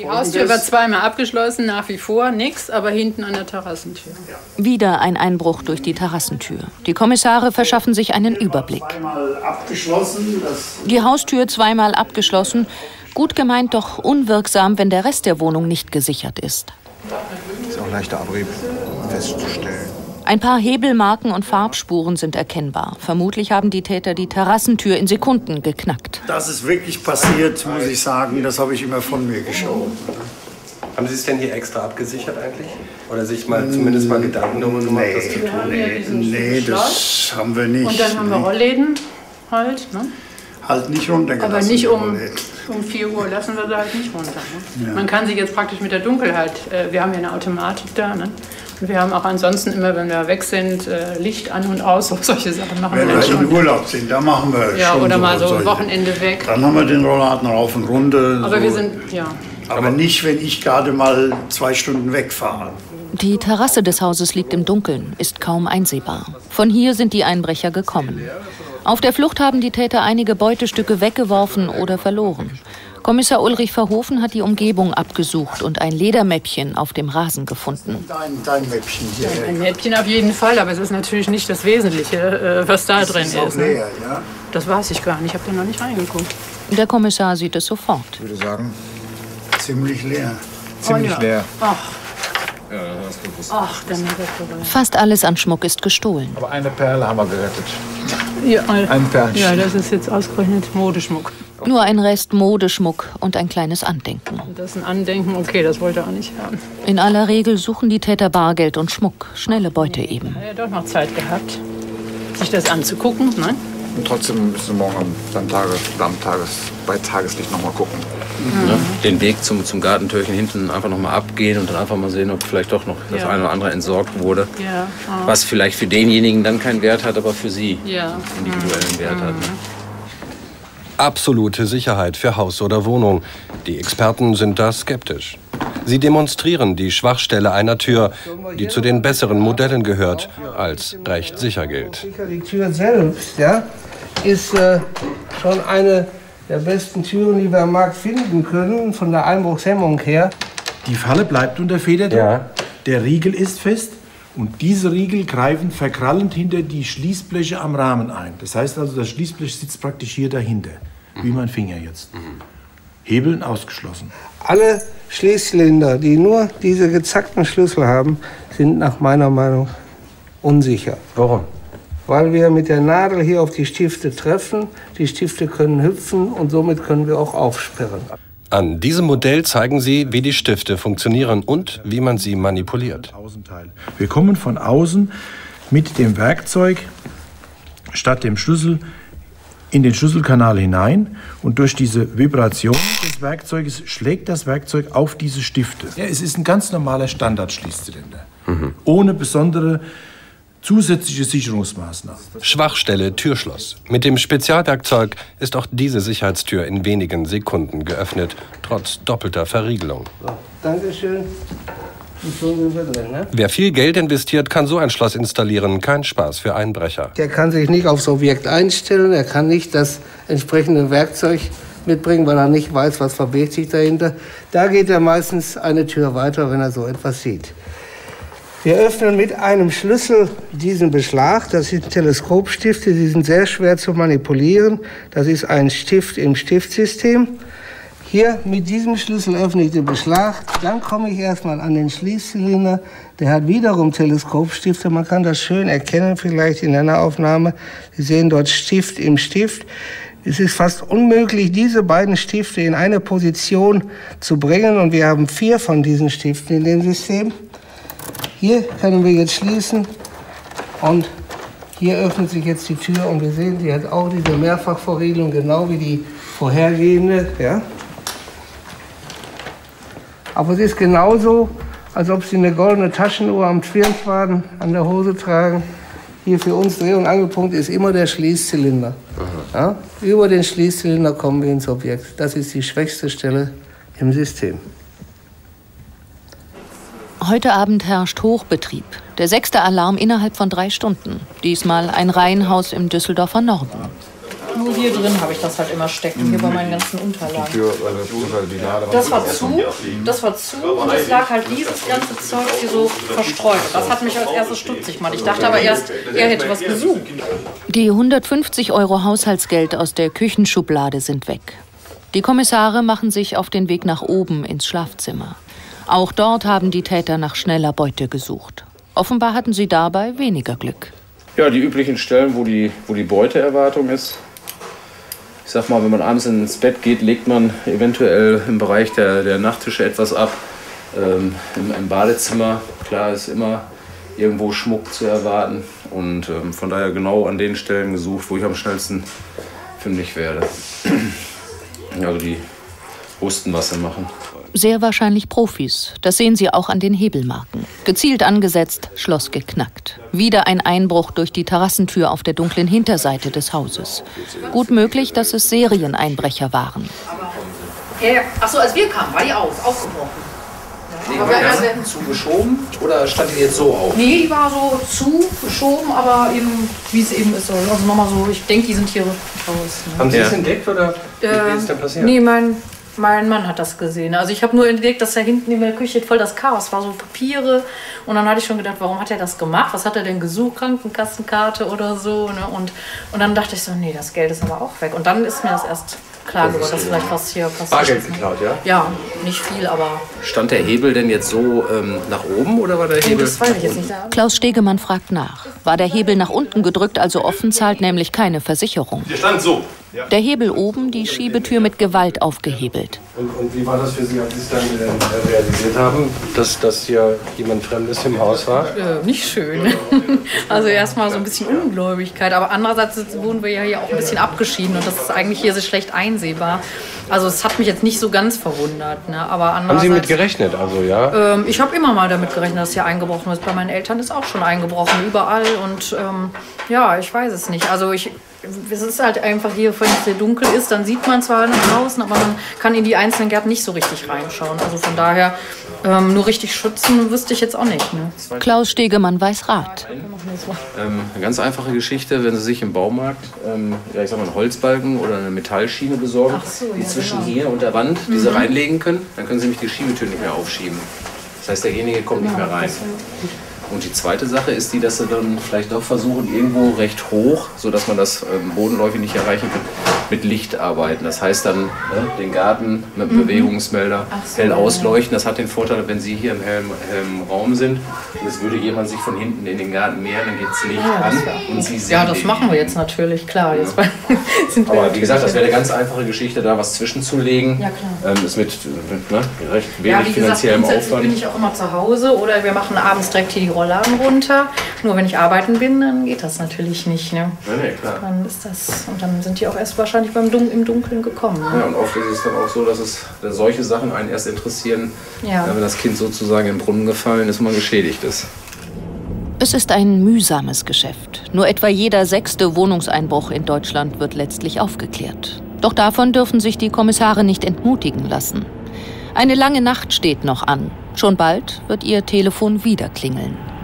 Die Haustür war zweimal abgeschlossen, nach wie vor nichts, aber hinten an der Terrassentür. Wieder ein Einbruch durch die Terrassentür. Die Kommissare verschaffen sich einen Überblick. Die Haustür zweimal abgeschlossen, gut gemeint, doch unwirksam, wenn der Rest der Wohnung nicht gesichert ist. Das ist auch leichter Abrieb festzustellen. Ein paar Hebelmarken und Farbspuren sind erkennbar. Vermutlich haben die Täter die Terrassentür in Sekunden geknackt. Das ist wirklich passiert, muss ich sagen. Das habe ich immer von mir geschoben. Haben Sie es denn hier extra abgesichert eigentlich? Oder sich mal zumindest mal Gedanken darüber gemacht, das zu tun? Nee, das haben wir nicht. Und dann haben wir Rollläden halt, ne? Halt nicht runtergelassen. Aber nicht um 4 Uhr lassen wir sie halt nicht runter. Ne? Ja. Man kann sie jetzt praktisch mit der Dunkelheit, wir haben ja eine Automatik da, ne? Wir haben auch ansonsten immer, wenn wir weg sind, Licht an und aus und solche Sachen machen. Wenn wir schon in Urlaub sind, da machen wir ja, schon oder mal so ein Wochenende weg. Dann haben wir den Rollladen rauf und runter. Aber, so. Wir sind, ja. Aber nicht, wenn ich gerade mal 2 Stunden wegfahre. Die Terrasse des Hauses liegt im Dunkeln, ist kaum einsehbar. Von hier sind die Einbrecher gekommen. Auf der Flucht haben die Täter einige Beutestücke weggeworfen oder verloren. Kommissar Ulrich Verhoeven hat die Umgebung abgesucht und ein Ledermäppchen auf dem Rasen gefunden. Dein Mäppchen hier. Ein Mäppchen auf jeden Fall, aber es ist natürlich nicht das Wesentliche, was da drin ist. Leer, ja? Das weiß ich gar nicht, ich habe da noch nicht reingeguckt. Der Kommissar sieht es sofort. Ich würde sagen, ziemlich leer. Ziemlich leer. Ach. Ja, das ist gewusst. Ach, dann hat er fast alles an Schmuck ist gestohlen. Aber eine Perle haben wir gerettet. Ja, ja, das ist jetzt ausgerechnet Modeschmuck. Nur ein Rest Modeschmuck und ein kleines Andenken. Das ist ein Andenken, okay, das wollte er auch nicht haben. In aller Regel suchen die Täter Bargeld und Schmuck, schnelle Beute eben. Er hat ja doch noch Zeit gehabt, sich das anzugucken, ne? Und trotzdem müssen wir morgen bei Tageslicht noch mal gucken. Mhm. Ne? Den Weg zum Gartentürchen hinten einfach noch mal abgehen und dann einfach mal sehen, ob vielleicht doch noch das eine oder andere entsorgt wurde. Ja. Oh. Was vielleicht für denjenigen dann keinen Wert hat, aber für sie individuellen Wert hat. Ne? Absolute Sicherheit für Haus oder Wohnung. Die Experten sind da skeptisch. Sie demonstrieren die Schwachstelle einer Tür, die zu den besseren Modellen gehört, als recht sicher gilt. Die Tür selbst ist schon eine der besten Türen, die wir am Markt finden können, von der Einbruchshemmung her. Die Falle bleibt unter Federdruck, der Riegel ist fest. Und diese Riegel greifen verkrallend hinter die Schließbleche am Rahmen ein. Das heißt also, das Schließblech sitzt praktisch hier dahinter, wie mein Finger jetzt. Hebeln ausgeschlossen. Alle Schließzylinder, die nur diese gezackten Schlüssel haben, sind nach meiner Meinung unsicher. Warum? Weil wir mit der Nadel hier auf die Stifte treffen. Die Stifte können hüpfen und somit können wir auch aufsperren. An diesem Modell zeigen sie, wie die Stifte funktionieren und wie man sie manipuliert. Wir kommen von außen mit dem Werkzeug statt dem Schlüssel in den Schlüsselkanal hinein. Und durch diese Vibration des Werkzeuges schlägt das Werkzeug auf diese Stifte. Ja, es ist ein ganz normaler Standardschließzylinder, ohne besondere zusätzliche Sicherungsmaßnahmen. Schwachstelle Türschloss. Mit dem Spezialwerkzeug ist auch diese Sicherheitstür in wenigen Sekunden geöffnet, trotz doppelter Verriegelung. So, Dankeschön. Und so sind wir drin, ne? Wer viel Geld investiert, kann so ein Schloss installieren. Kein Spaß für Einbrecher. Der kann sich nicht aufs Objekt einstellen, er kann nicht das entsprechende Werkzeug mitbringen, weil er nicht weiß, was verbirgt sich dahinter. Da geht er meistens eine Tür weiter, wenn er so etwas sieht. Wir öffnen mit einem Schlüssel diesen Beschlag. Das sind Teleskopstifte, die sind sehr schwer zu manipulieren. Das ist ein Stift im Stiftsystem. Hier mit diesem Schlüssel öffne ich den Beschlag. Dann komme ich erstmal an den Schließzylinder. Der hat wiederum Teleskopstifte. Man kann das schön erkennen, vielleicht in einer Aufnahme. Sie sehen dort Stift im Stift. Es ist fast unmöglich, diese beiden Stifte in eine Position zu bringen. Und wir haben 4 von diesen Stiften in dem System. Hier können wir jetzt schließen und hier öffnet sich jetzt die Tür und wir sehen, die hat auch diese Mehrfachverriegelung, genau wie die vorhergehende. Ja. Aber es ist genauso, als ob Sie eine goldene Taschenuhr am Zwirnfaden an der Hose tragen. Hier für uns Dreh- und Angelpunkt ist immer der Schließzylinder. Ja. Über den Schließzylinder kommen wir ins Objekt. Das ist die schwächste Stelle im System. Heute Abend herrscht Hochbetrieb. Der 6. Alarm innerhalb von 3 Stunden. Diesmal ein Reihenhaus im Düsseldorfer Norden. also hier drin habe ich das halt immer stecken, hier bei meinen ganzen Unterlagen. Das war zu und es lag halt dieses ganze Zeug hier so verstreut. Das hat mich als erstes stutzig gemacht. Ich dachte aber erst, er hätte was gesucht. Die 150 € Haushaltsgeld aus der Küchenschublade sind weg. Die Kommissare machen sich auf den Weg nach oben ins Schlafzimmer. Auch dort haben die Täter nach schneller Beute gesucht. Offenbar hatten sie dabei weniger Glück. Ja, die üblichen Stellen, wo die Beuteerwartung ist. Ich sag mal, wenn man abends ins Bett geht, legt man eventuell im Bereich der Nachttische etwas ab. Im Badezimmer, klar, ist immer irgendwo Schmuck zu erwarten. Und von daher genau an den Stellen gesucht, wo ich am schnellsten fündig werde. Also die wussten, was sie machen. Sehr wahrscheinlich Profis. Das sehen Sie auch an den Hebelmarken. Gezielt angesetzt, Schloss geknackt. Wieder ein Einbruch durch die Terrassentür auf der dunklen Hinterseite des Hauses. Gut möglich, dass es Serieneinbrecher waren. Achso, als wir kamen, war die aufgebrochen. Aber wir hatten zugeschoben oder stand die jetzt so auf? Nee, die war so zugeschoben, aber eben, wie es eben ist. Also nochmal so, ich denke, die sind hier raus. Ne? Haben Sie es entdeckt oder wie ist denn passiert? Nee, mein Mann hat das gesehen. Also ich habe nur entdeckt, dass da hinten in der Küche voll das Chaos war, so Papiere. Und dann hatte ich schon gedacht, warum hat er das gemacht? Was hat er denn gesucht? Krankenkassenkarte oder so. Ne? Und dann dachte ich so, nee, das Geld ist aber auch weg. Und dann ist mir das erst klar geworden, dass vielleicht was hier passiert. Bargeld geklaut, ja? Ja, nicht viel, aber... Stand der Hebel denn jetzt so nach oben oder war der Hebel... Nee, das weiß ich jetzt nicht. Klaus Stegemann fragt nach. War der Hebel nach unten gedrückt, also offen, zahlt nämlich keine Versicherung. Der stand so. Der Hebel oben, die Schiebetür mit Gewalt aufgehebelt. Und wie war das für Sie, als Sie es dann realisiert haben, dass hier jemand Fremdes im Haus war? Nicht schön. Also erstmal so ein bisschen Ungläubigkeit. Aber andererseits wurden wir ja hier auch ein bisschen abgeschieden. Und das ist eigentlich hier so schlecht einsehbar. Also es hat mich jetzt nicht so ganz verwundert. Ne? Aber haben Sie mit gerechnet? Also, ja? Ich habe immer mal damit gerechnet, dass hier eingebrochen ist. Bei meinen Eltern ist auch schon eingebrochen, überall. Und ja, ich weiß es nicht. Also es ist halt einfach hier, wenn es sehr dunkel ist, dann sieht man zwar nach draußen, aber man kann in die einzelnen Gärten nicht so richtig reinschauen. Also von daher, nur richtig schützen wüsste ich jetzt auch nicht. Ne? Klaus Stegemann weiß Rat. Eine ganz einfache Geschichte, wenn Sie sich im Baumarkt ja, ich sag mal, einen Holzbalken oder eine Metallschiene besorgen, so, die zwischen hier und der Wand diese reinlegen können, dann können Sie nämlich die Schiebetür nicht mehr aufschieben. Das heißt, derjenige kommt nicht mehr rein. Und die zweite Sache ist die, dass sie dann vielleicht doch versuchen, irgendwo recht hoch, sodass man das bodenläufig nicht erreichen kann, mit Licht arbeiten. Das heißt dann den Garten mit Bewegungsmelder hell ausleuchten. Das hat den Vorteil, wenn Sie hier im hellen Raum sind und es würde jemand sich von hinten in den Garten mehren, dann geht es Licht an. Und Sie sehen das machen wir jetzt natürlich, klar. Jetzt sind wir aber wie gesagt, das wäre eine ganz einfache Geschichte, da was zwischenzulegen. Ja, klar. Ist mit recht wenig finanziellem Aufwand. Bin ich auch immer zu Hause oder wir machen abends direkt hier die Rollladen runter. Nur wenn ich arbeiten bin, dann geht das natürlich nicht. Ne? Nee, klar. Dann ist das, und dann sind die auch erst wahrscheinlich im Dunkeln gekommen. Ne? Ja, und oft ist es dann auch so, dass solche Sachen einen erst interessieren, wenn das Kind sozusagen in den Brunnen gefallen ist und man geschädigt ist. Es ist ein mühsames Geschäft. Nur etwa jeder 6. Wohnungseinbruch in Deutschland wird letztlich aufgeklärt. Doch davon dürfen sich die Kommissare nicht entmutigen lassen. Eine lange Nacht steht noch an. Schon bald wird ihr Telefon wieder klingeln.